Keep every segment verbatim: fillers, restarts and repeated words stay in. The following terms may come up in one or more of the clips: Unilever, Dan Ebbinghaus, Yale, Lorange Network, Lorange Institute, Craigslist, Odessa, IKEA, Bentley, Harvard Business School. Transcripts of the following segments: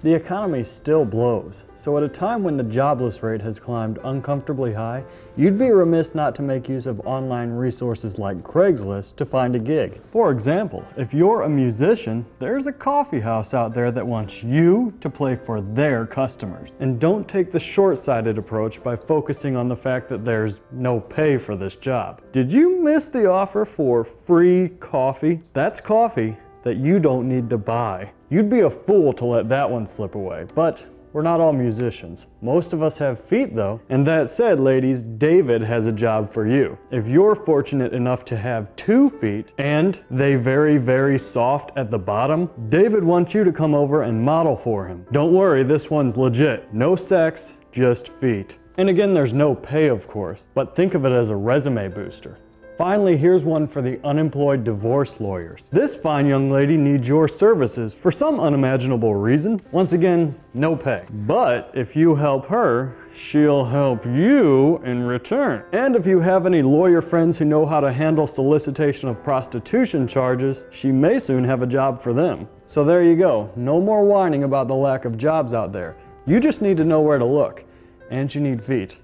The economy still blows, so at a time when the jobless rate has climbed uncomfortably high, you'd be remiss not to make use of online resources like Craigslist to find a gig. For example, if you're a musician, there's a coffee house out there that wants you to play for their customers. And don't take the short-sighted approach by focusing on the fact that there's no pay for this job. Did you miss the offer for free coffee? That's coffee that you don't need to buy. You'd be a fool to let that one slip away, but we're not all musicians. Most of us have feet though. And that said, ladies, David has a job for you. If you're fortunate enough to have two feet and they very, very soft at the bottom, David wants you to come over and model for him. Don't worry, this one's legit. No sex, just feet. And again, there's no pay of course, but think of it as a resume booster. Finally, here's one for the unemployed divorce lawyers. This fine young lady needs your services for some unimaginable reason. Once again, no pay. But if you help her, she'll help you in return. And if you have any lawyer friends who know how to handle solicitation of prostitution charges, she may soon have a job for them. So there you go. No more whining about the lack of jobs out there. You just need to know where to look. And you need feet.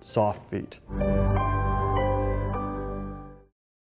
Soft feet.